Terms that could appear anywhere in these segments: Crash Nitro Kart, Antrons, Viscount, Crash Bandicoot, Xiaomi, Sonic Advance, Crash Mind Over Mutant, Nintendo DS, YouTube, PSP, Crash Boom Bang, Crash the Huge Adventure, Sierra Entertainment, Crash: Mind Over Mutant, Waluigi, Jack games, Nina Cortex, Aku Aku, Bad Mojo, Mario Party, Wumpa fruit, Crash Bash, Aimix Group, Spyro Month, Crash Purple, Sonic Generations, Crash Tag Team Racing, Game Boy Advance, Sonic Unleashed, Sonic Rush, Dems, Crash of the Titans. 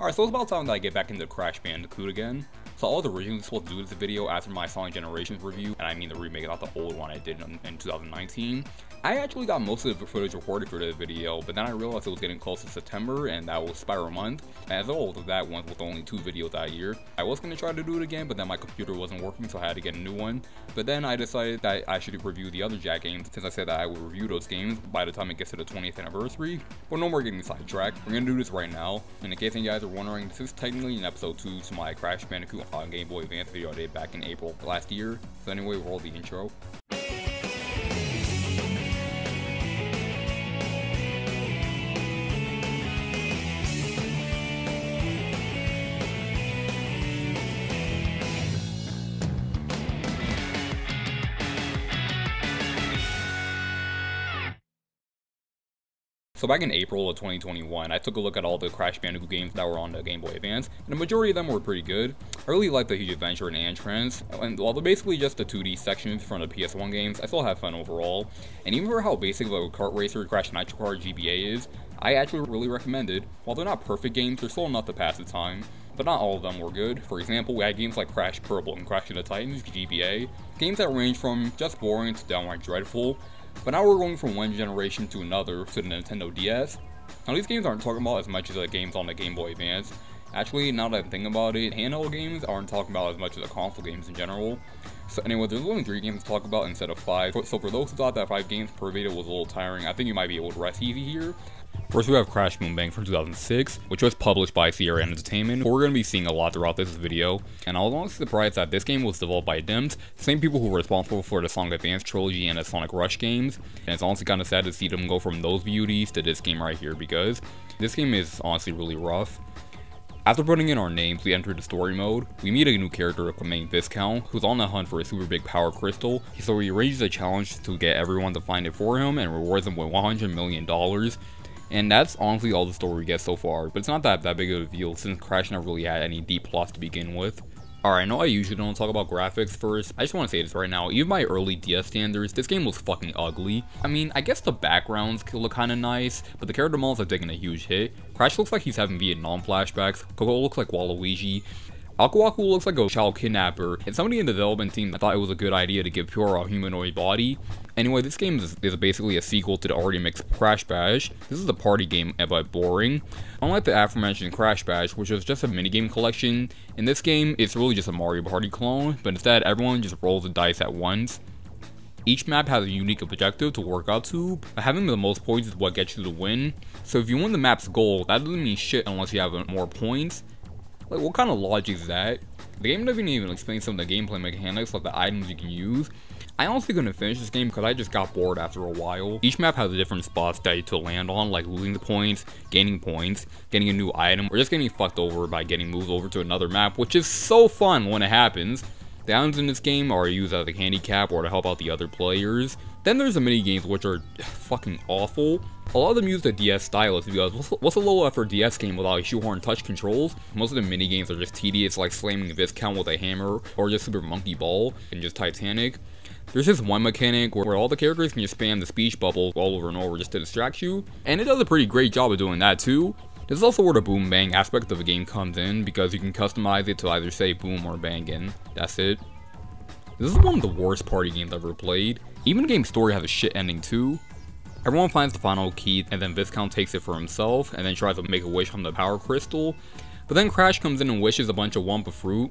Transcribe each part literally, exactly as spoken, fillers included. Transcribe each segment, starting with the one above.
Alright, so it's about time that I get back into Crash Bandicoot again. So I was originally supposed to do this video after my Sonic Generations review, and I mean the remake, not the old one I did in, in two thousand nineteen. I actually got most of the footage recorded for this video, but then I realized it was getting close to September, and that was Spyro Month. And as old as that one was only two videos that year. I was going to try to do it again, but then my computer wasn't working, so I had to get a new one. But then I decided that I should review the other Jack games, since I said that I would review those games by the time it gets to the twentieth anniversary. But no more getting sidetracked, we're going to do this right now. And in case you guys are wondering, this is technically an episode two to my Crash Bandicoot on Game Boy Advance video I did back in April last year. So anyway, roll the intro. So back in April of twenty twenty-one, I took a look at all the Crash Bandicoot games that were on the Game Boy Advance, and the majority of them were pretty good. I really liked the Huge Adventure and Antrons, and while they're basically just the two D sections from the P S one games, I still have fun overall. And even for how basic of a kart racer Crash Nitro Kart G B A is, I actually really recommend it. While they're not perfect games, they're still enough to pass the time. But not all of them were good. For example, we had games like Crash Purple and Crash of the Titans G B A, games that range from just boring to downright dreadful. But now we're going from one generation to another, to the Nintendo D S. Now these games aren't talking about as much as the games on the Game Boy Advance. Actually, now that I'm thinking about it, handheld games aren't talking about as much as the console games in general. So anyway, there's only three games to talk about instead of five. So for those who thought that five games per video was a little tiring, I think you might be able to rest easy here. First we have Crash Boom Bang from two thousand six, which was published by Sierra Entertainment, who we're going to be seeing a lot throughout this video, and I was honestly surprised that this game was developed by Dems, the same people who were responsible for the Sonic Advance trilogy and the Sonic Rush games, and it's honestly kind of sad to see them go from those beauties to this game right here, because this game is honestly really rough. After putting in our names, we entered the story mode. We meet a new character named Viscount, who's on the hunt for a super big power crystal, so he arranges a challenge to get everyone to find it for him and rewards him with one hundred million dollars. And that's honestly all the story we get so far, but it's not that, that big of a deal since Crash never really had any deep plots to begin with. Alright, I know I usually don't talk about graphics first, I just want to say this right now, even by early D S standards, this game was fucking ugly. I mean, I guess the backgrounds could look kinda nice, but the character models are taking a huge hit. Crash looks like he's having Vietnam flashbacks, Coco looks like Waluigi, Aku Aku looks like a child kidnapper, and somebody in the development team thought it was a good idea to give Pure a humanoid body. Anyway, this game is, is basically a sequel to the already mixed Crash Bash. This is a party game, but boring. Unlike the aforementioned Crash Bash, which was just a minigame collection, in this game, it's really just a Mario Party clone, but instead everyone just rolls the dice at once. Each map has a unique objective to work out to, but having the most points is what gets you the win. So if you win the map's goal, that doesn't mean shit unless you have more points. Like, what kind of logic is that? The game doesn't even explain some of the gameplay mechanics, like the items you can use. I honestly couldn't finish this game because I just got bored after a while. Each map has different spots that you to land on, like losing the points, gaining points, getting a new item, or just getting fucked over by getting moved over to another map, which is so fun when it happens. The items in this game are used as a handicap or to help out the other players. Then there's the minigames, which are fucking awful. A lot of them use the D S stylus because what's a low-effort D S game without shoehorn touch controls? Most of the minigames are just tedious, like slamming Viscount with a hammer, or just Super Monkey Ball, and just Titanic. There's this one mechanic where all the characters can just spam the speech bubble all over and over just to distract you, and it does a pretty great job of doing that too. This is also where the boom bang aspect of the game comes in, because you can customize it to either say boom or bang, and that's it. This is one of the worst party games I've ever played. Even the game's story has a shit ending too. Everyone finds the final key, and then Viscount takes it for himself, and then tries to make a wish from the power crystal, but then Crash comes in and wishes a bunch of Wumpa fruit.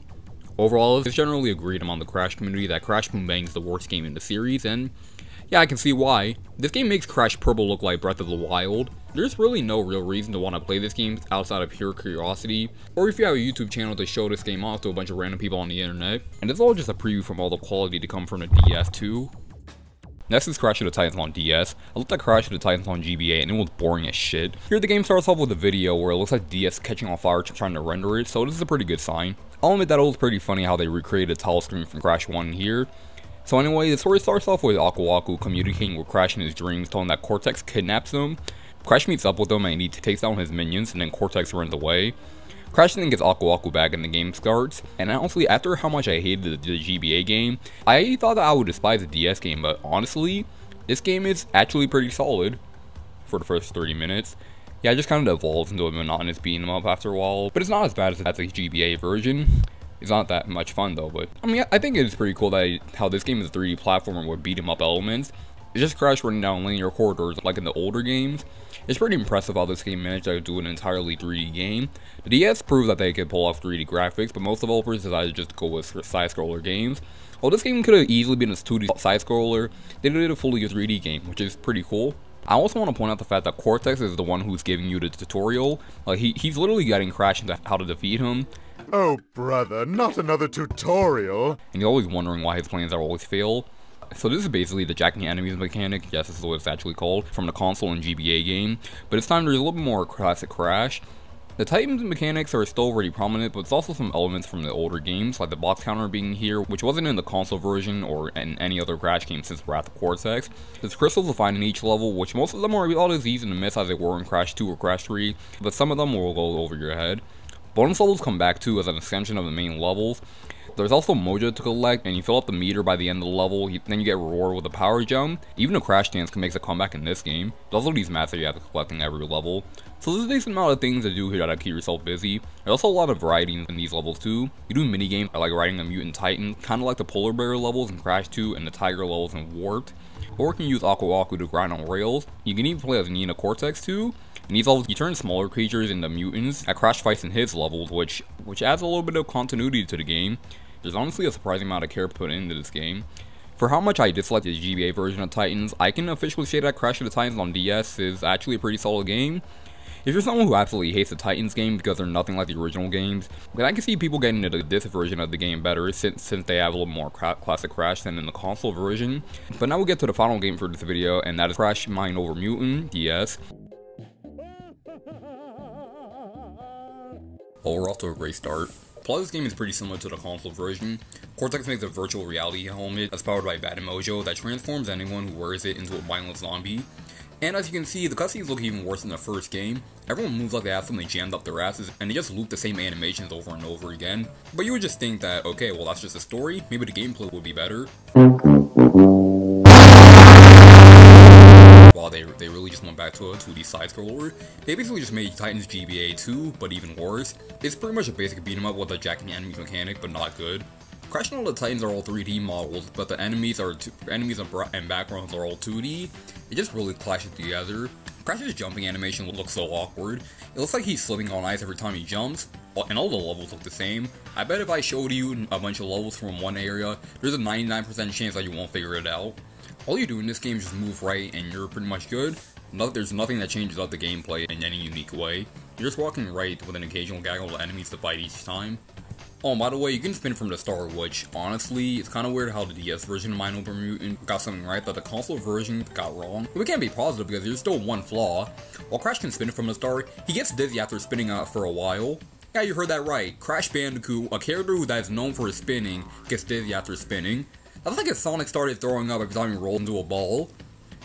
Overall, it's generally agreed among the Crash community that Crash Boom Bang is the worst game in the series, and yeah, I can see why. This game makes Crash Purple look like Breath of the Wild. There's really no real reason to want to play this game outside of pure curiosity, or if you have a YouTube channel to show this game off to a bunch of random people on the internet, and it's all just a preview from all the quality to come from the D S too. Next is Crash of the Titans on D S. I looked at Crash of the Titans on G B A and it was boring as shit. Here the game starts off with a video where it looks like D S catching on fire trying to render it, so this is a pretty good sign. I'll admit that it was pretty funny how they recreated a tile screen from Crash one here. So anyway, the story starts off with Aku Aku communicating with Crash in his dreams, telling that Cortex kidnaps him. Crash meets up with him and he takes down his minions, and then Cortex runs away. Crash then gets Aku Aku back and the game starts, and honestly, after how much I hated the, the G B A game, I thought that I would despise the D S game, but honestly, this game is actually pretty solid for the first thirty minutes. yeah, it just kind of evolves into a monotonous beat 'em up after a while. But it's not as bad as that's a G B A version. It's not that much fun though, but I mean, I think it's pretty cool that I, how this game is a three D platformer with beat 'em up elements. It's just Crash running down linear corridors like in the older games. It's pretty impressive how this game managed to do an entirely three D game. The D S proved that they could pull off three D graphics, but most developers decided just to go with side-scroller games. While this game could have easily been a two D side-scroller, they did a fully three D game, which is pretty cool. I also want to point out the fact that Cortex is the one who's giving you the tutorial. Like, he, he's literally guiding Crash into how to defeat him. Oh brother, not another tutorial! And you're always wondering why his plans are always fail. So this is basically the jacking enemies mechanic, yes, this is what it's actually called, from the console and G B A game, but it's time there's a little bit more classic Crash. The Titans mechanics are still really prominent, but it's also some elements from the older games, like the box counter being here, which wasn't in the console version or in any other Crash game since Wrath of Cortex. There's crystals to find in each level, which most of them are all as easy to miss as they were in Crash two or Crash three, but some of them will go over your head. Bonus levels come back too as an extension of the main levels. There's also Mojo to collect, and you fill up the meter by the end of the level, you, then you get rewarded with a power jump. Even a Crash dance can make a comeback in this game. There's also these mats that you have to collect in every level. So there's a decent amount of things to do here that keep yourself busy. There's also a lot of variety in these levels too. You do minigames like riding a mutant titan, kind of like the polar bear levels in Crash two and the tiger levels in Warped. Or you can use Aku Aku to grind on rails. You can even play as Nina Cortex too. In these levels, you turn smaller creatures into mutants at Crash fights in his levels, which which adds a little bit of continuity to the game. There's honestly a surprising amount of care put into this game. For how much I dislike the G B A version of Titans, I can officially say that Crash of the Titans on D S is actually a pretty solid game. If you're someone who absolutely hates the Titans game because they're nothing like the original games, then I can see people getting into this version of the game better since, since they have a little more cra classic Crash than in the console version. But now we'll get to the final game for this video, and that is Crash Mind Over Mutant, D S. Well, we're off to a great start. Plot of this game is pretty similar to the console version. Cortex makes a virtual reality helmet that's powered by Bad Mojo that transforms anyone who wears it into a mindless zombie. And as you can see, the cutscenes look even worse than the first game. Everyone moves like they have something jammed up their asses, and they just loop the same animations over and over again. But you would just think that, okay, well that's just a story, maybe the gameplay would be better. Wow, they, they really just went back to a two D side-scroller. They basically just made Titans G B A two, but even worse. It's pretty much a basic beat-em-up with a jacking enemies mechanic, but not good. Crash and all the Titans are all three D models, but the enemies are enemies and backgrounds are all two D. It just really clashes together. Crash's jumping animation looks so awkward. It looks like he's slipping on ice every time he jumps, and all the levels look the same. I bet if I showed you a bunch of levels from one area, there's a ninety-nine percent chance that you won't figure it out. All you do in this game is just move right and you're pretty much good. No, there's nothing that changes up the gameplay in any unique way. You're just walking right with an occasional gaggle of enemies to fight each time. Oh, and by the way, you can spin from the star, which, honestly, it's kind of weird how the D S version of Mind Over Mutant got something right that the console version got wrong. But we can't be positive because there's still one flaw. While Crash can spin from the star, he gets dizzy after spinning out for a while. Yeah, you heard that right. Crash Bandicoot, a character that is known for spinning, gets dizzy after spinning. That's like if Sonic started throwing up every time he rolled into a ball.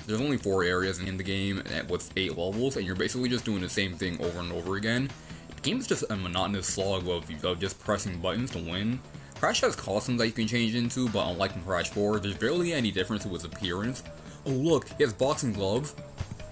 There's only four areas in the game with eight levels, and you're basically just doing the same thing over and over again. The game is just a monotonous slog of, of just pressing buttons to win. Crash has costumes that you can change into, but unlike in Crash four, there's barely any difference to his appearance. Oh look, he has boxing gloves.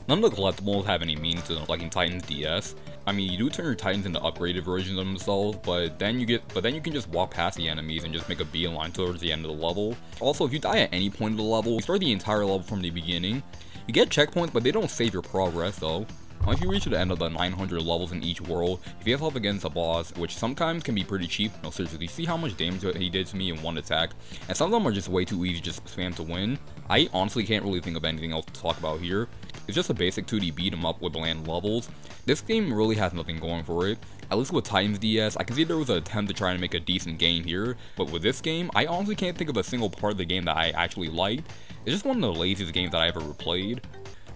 None of the collectibles have any meaning to them, like in Titans D S. I mean, you do turn your Titans into upgraded versions of themselves, but then you get, but then you can just walk past the enemies and just make a beeline towards the end of the level. Also, if you die at any point of the level, you start the entire level from the beginning. You get checkpoints, but they don't save your progress though. Once you reach the end of the nine hundred levels in each world, you face off against a boss, which sometimes can be pretty cheap. No seriously, see how much damage he did to me in one attack, and some of them are just way too easy just spam to win. I honestly can't really think of anything else to talk about here. It's just a basic two D beat 'em up with bland levels. This game really has nothing going for it. At least with Titans D S, I can see there was an attempt to try and make a decent game here, but with this game, I honestly can't think of a single part of the game that I actually liked. It's just one of the laziest games that I ever played.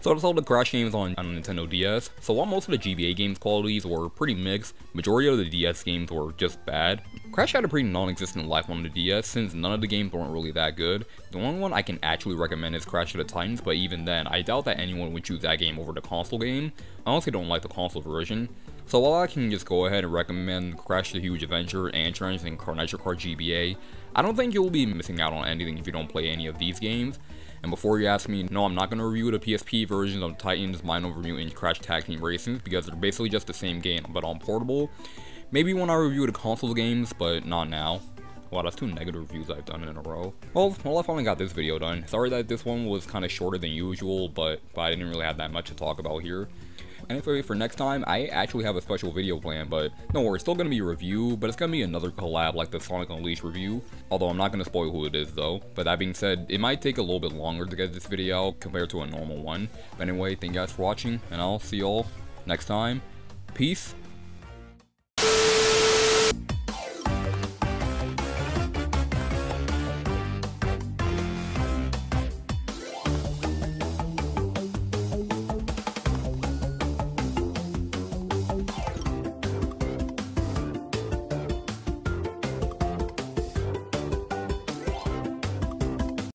So that's all the Crash games on, on Nintendo D S. So while most of the G B A games' qualities were pretty mixed, majority of the D S games were just bad. Crash had a pretty non-existent life on the D S since none of the games weren't really that good. The only one I can actually recommend is Crash of the Titans, but even then, I doubt that anyone would choose that game over the console game. I honestly don't like the console version. So while I can just go ahead and recommend Crash the Huge Adventure, Antrons, and Carnage or Car G B A, I don't think you'll be missing out on anything if you don't play any of these games. And before you ask me, no, I'm not going to review the P S P versions of Titans, Mind Over Mutant, Crash Tag Team Racing, because they're basically just the same game, but on portable. Maybe when I review the console games, but not now. Wow, that's two negative reviews I've done in a row. Well, well, I finally got this video done. Sorry that this one was kind of shorter than usual, but, but I didn't really have that much to talk about here. Anyway, for next time, I actually have a special video planned, but no worries, it's still going to be a review, but it's going to be another collab like the Sonic Unleashed review, although I'm not going to spoil who it is though. But that being said, it might take a little bit longer to get this video out compared to a normal one. But anyway, thank you guys for watching, and I'll see y'all next time. Peace.